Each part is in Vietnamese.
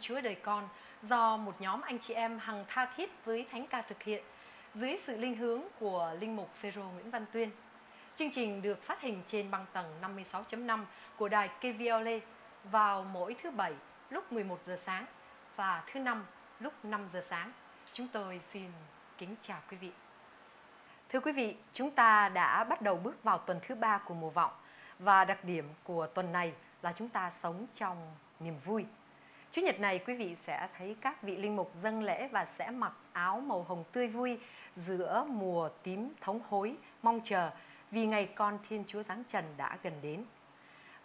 Chúa Đời Con do một nhóm anh chị em hằng tha thiết với Thánh Ca thực hiện dưới sự linh hướng của Linh mục Phêrô Nguyễn Văn Tuyên. Chương trình được phát hình trên băng tầng 56.5 của đài KVLA vào mỗi thứ Bảy lúc 11 giờ sáng và thứ Năm lúc 5 giờ sáng. Chúng tôi xin kính chào quý vị. Thưa quý vị, chúng ta đã bắt đầu bước vào tuần thứ 3 của mùa vọng và đặc điểm của tuần này là chúng ta sống trong niềm vui. Chủ nhật này quý vị sẽ thấy các vị linh mục dâng lễ và sẽ mặc áo màu hồng tươi vui giữa mùa tím thống hối mong chờ vì ngày con Thiên Chúa giáng trần đã gần đến.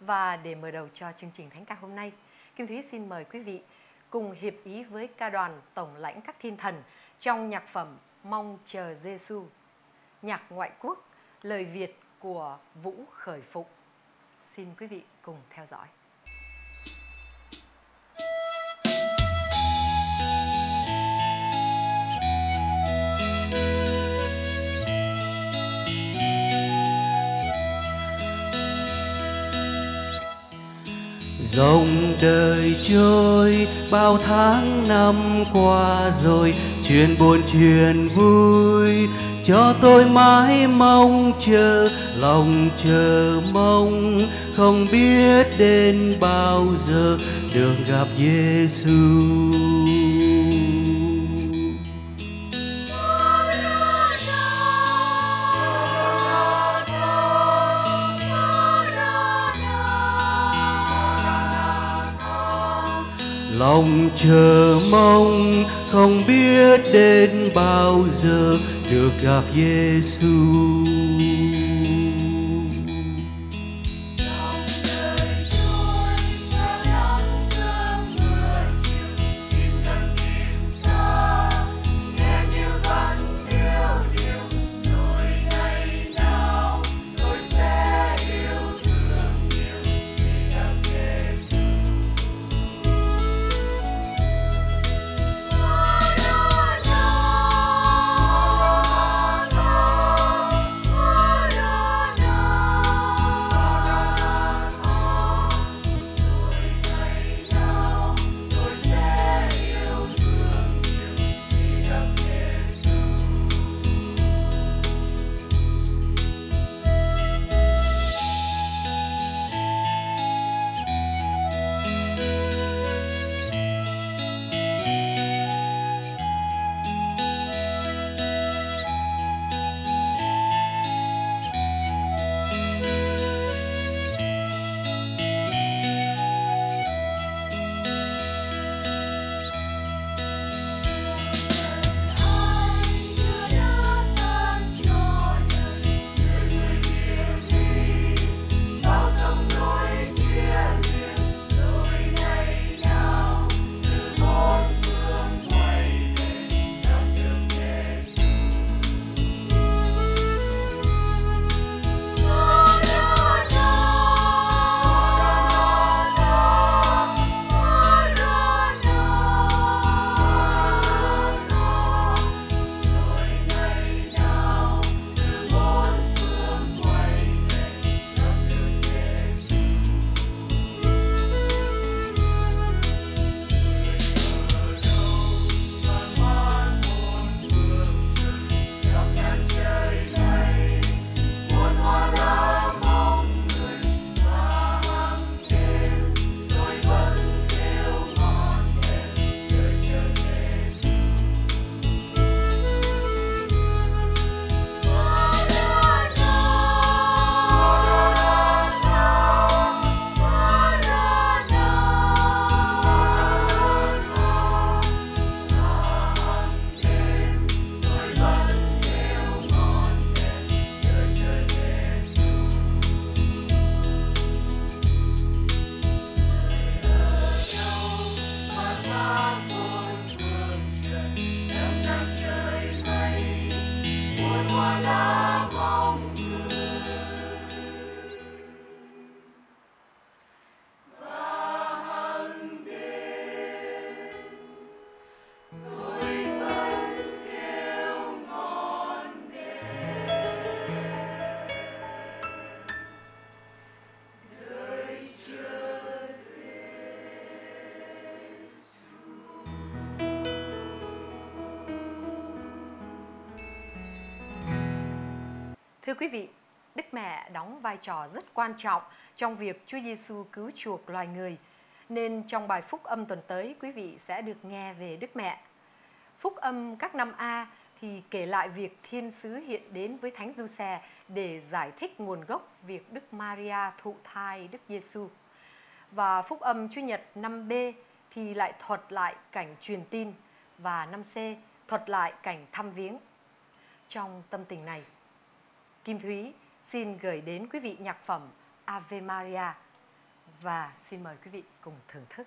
Và để mở đầu cho chương trình Thánh Ca hôm nay, Kim Thúy xin mời quý vị cùng hiệp ý với ca đoàn Tổng lãnh các thiên thần trong nhạc phẩm Mong chờ Giêsu, nhạc ngoại quốc, lời Việt của Vũ Khởi Phụng. Xin quý vị cùng theo dõi. Dòng đời trôi bao tháng năm qua rồi, chuyện buồn chuyện vui cho tôi mãi mong chờ, lòng chờ mong không biết đến bao giờ được gặp Giêsu. Lòng chờ mong không biết đến bao giờ được gặp Giêsu. Thưa quý vị, Đức Mẹ đóng vai trò rất quan trọng trong việc Chúa Giêsu cứu chuộc loài người, nên trong bài Phúc Âm tuần tới quý vị sẽ được nghe về Đức Mẹ. Phúc Âm các năm A thì kể lại việc Thiên Sứ hiện đến với Thánh Giuse để giải thích nguồn gốc việc Đức Maria thụ thai Đức Giêsu. Và Phúc Âm Chủ Nhật năm B thì lại thuật lại cảnh truyền tin, và năm C thuật lại cảnh thăm viếng. Trong tâm tình này, Kim Thúy xin gửi đến quý vị nhạc phẩm Ave Maria và xin mời quý vị cùng thưởng thức.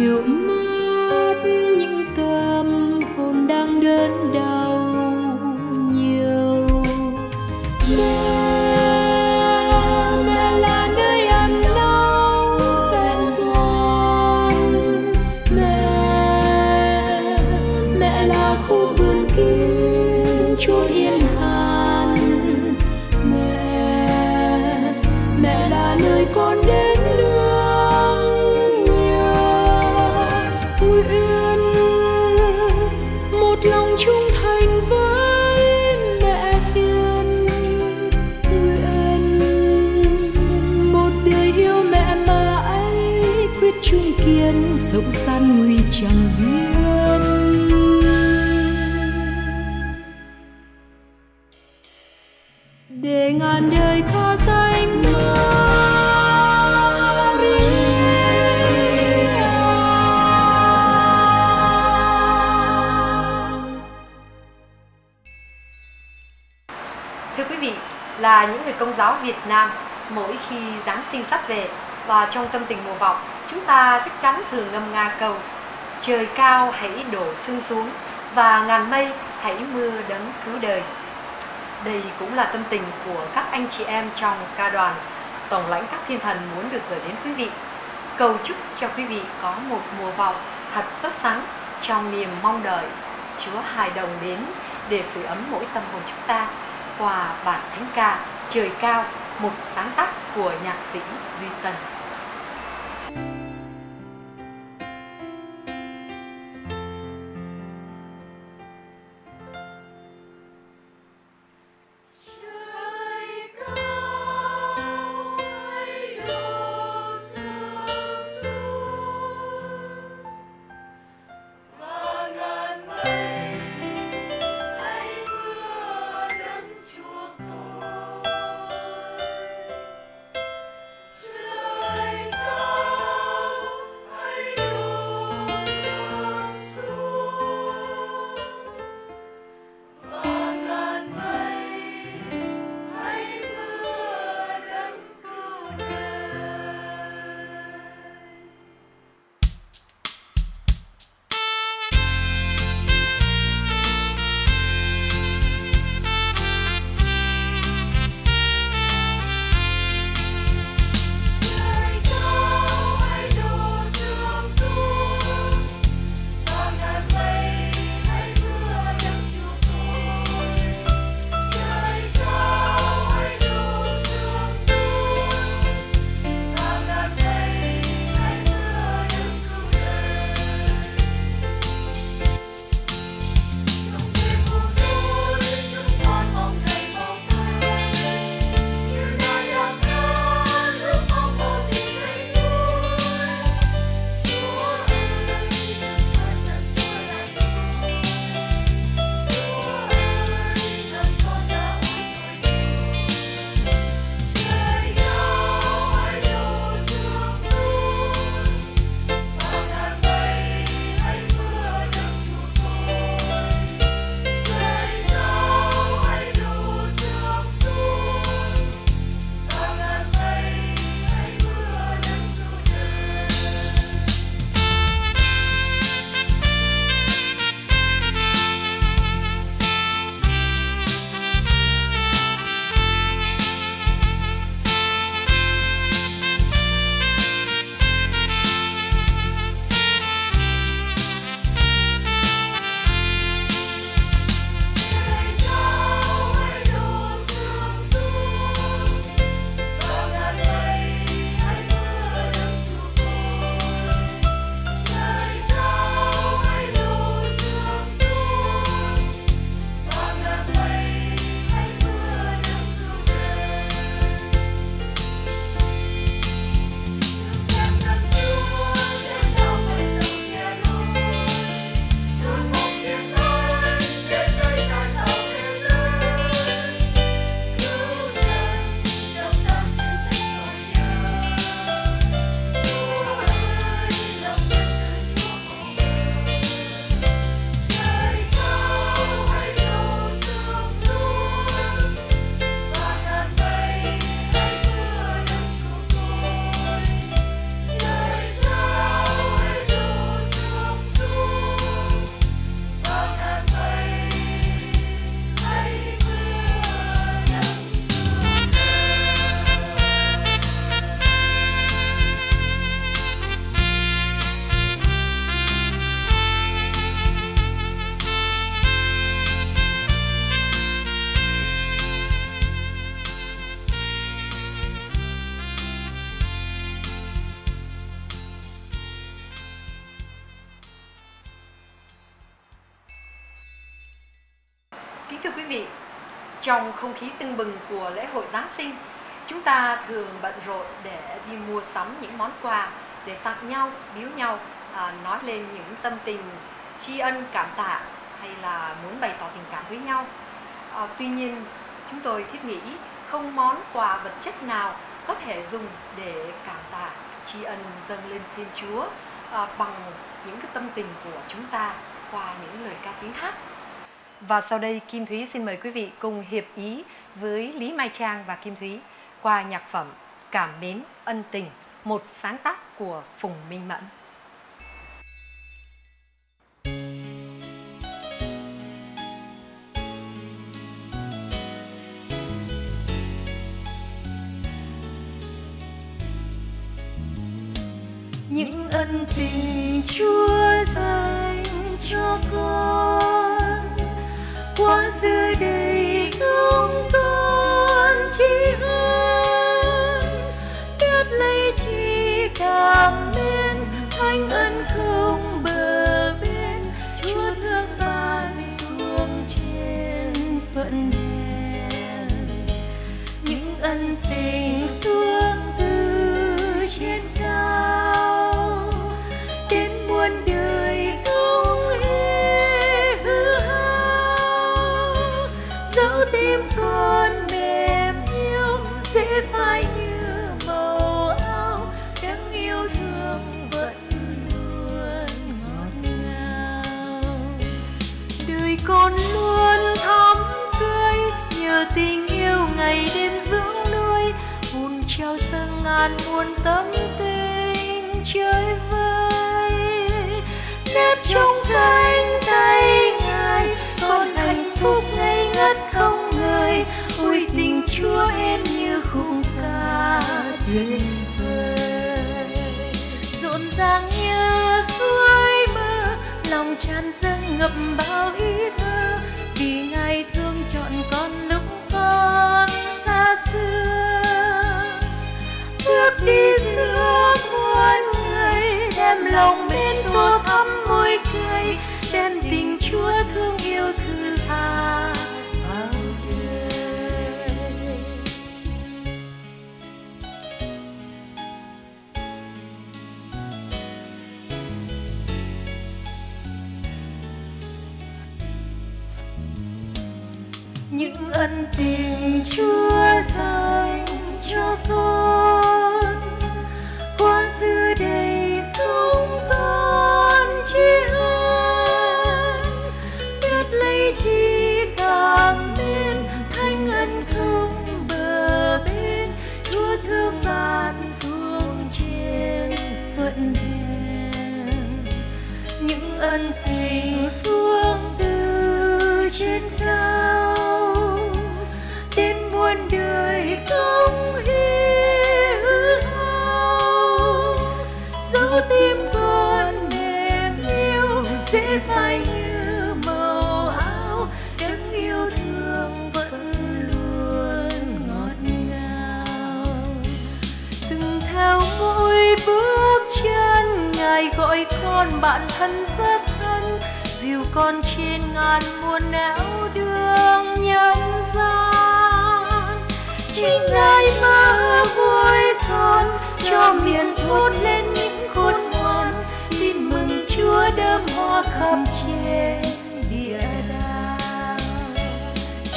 dịu mát những tâm hồn đang đớn đau nhiều. Mẹ là nơi ẩn náu vẹn toàn. Mẹ là khu vườn kín chốn yên an. Mẹ là nơi con đến. Dẫu san nguy chẳng biến. Để ngàn đời ca danh Maria. Thưa quý vị, là những người Công giáo Việt Nam, mỗi khi Giáng sinh sắp về và trong tâm tình mùa vọng, chúng ta chắc chắn thường ngâm nga câu trời cao hãy đổ sương xuống và ngàn mây hãy mưa đấng cứu đời. Đây cũng là tâm tình của các anh chị em trong ca đoàn Tổng lãnh các thiên thần muốn được gửi đến quý vị. Cầu chúc cho quý vị có một mùa vọng thật sốt sắng trong niềm mong đợi Chúa hài đồng đến để sưởi ấm mỗi tâm hồn chúng ta qua bản thánh ca Trời Cao, một sáng tác của nhạc sĩ Duy Tân. thưa quý vị, trong không khí tưng bừng của lễ hội Giáng sinh, chúng ta thường bận rộn để đi mua sắm những món quà để tặng nhau, biếu nhau, nói lên những tâm tình tri ân, cảm tạ hay là muốn bày tỏ tình cảm với nhau. Tuy nhiên, chúng tôi thiết nghĩ không món quà vật chất nào có thể dùng để cảm tạ, tri ân, dâng lên Thiên Chúa bằng những cái tâm tình của chúng ta qua những lời ca tiếng hát. Và sau đây Kim Thúy xin mời quý vị cùng hiệp ý với Lý Mai Trang và Kim Thúy qua nhạc phẩm Cảm Mến Ân Tình, một sáng tác của Phùng Minh Mẫn. Những ân tình Chúa dành cho con quá dư đầy không con chỉ hơn, biết lấy chỉ cảm mến thanh ân không bờ bến. Chúa thương ban xuống trên phận đèn, những ân tình xuống từ trên cao muôn đời không hề hư hao. Dẫu tim con mềm yếu dễ phai như màu áo, đáng yêu thương vẫn luôn ngọt ngào. Đời con luôn thắm tươi nhờ tình yêu ngày đêm dưỡng nuôi, vun trao dâng ngàn muôn tấm tình chơi vơi. Nếp trong cánh tay Ngài, con hạnh phúc ngây ngất không ngơi. Ôi tình Chúa em như khung ca tuyệt vời, rộn ràng như suối mơ, lòng tràn dâng ngập bao ý thơ. Vì Ngài thương chọn con lúc con xa xưa, bước đi giữa muôn người đem lòng bên tô thắm môi cười, đem tình Chúa thương yêu thứ tha vào đời. Những ân tình Chúa dành cho con quá dư đầy không con chỉ hơn, biết lấy chi cảm mến thanh ân không bờ bến. Chúa thương ban xuống trên phận đèn, những ân tình xuống từ trên cao đến muôn đời không hề hư hao. Dẫu tim con mềm yếu dễ phai như màu áo, đáng yêu thương vẫn luôn ngọt ngào. Từng theo mỗi bước chân Ngài gọi con bạn thân rất thân, dìu con trên ngàn muôn nẻo đường nhân gian. Chính Ngài mơ vui con cho miền thốt lên những khôn ngoan, tin mừng Chúa đơm hoa khắp trên địa đàng.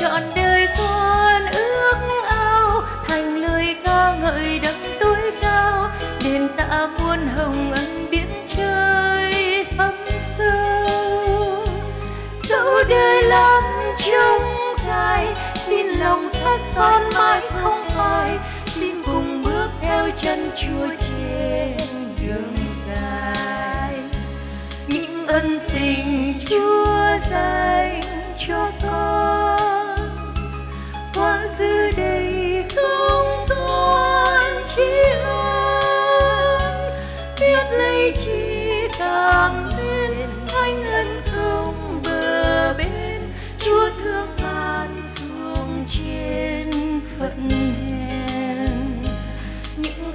Trọn đời con ước ao thành lời ca ngợi đấng tối cao, đền tạ muôn hồng ân biển trời thấm sâu. Dẫu đời lắm trong Ngài, xin lòng sát son mãi không phai, xin cùng bước theo chân Chúa trên đường dài. Những ân tình Chúa dành cho con quá dư đầy không con chỉ ơn, biết lấy chi cảm mến thanh ân không bờ bến. Chúa thương ban xuống trên phận hèn, những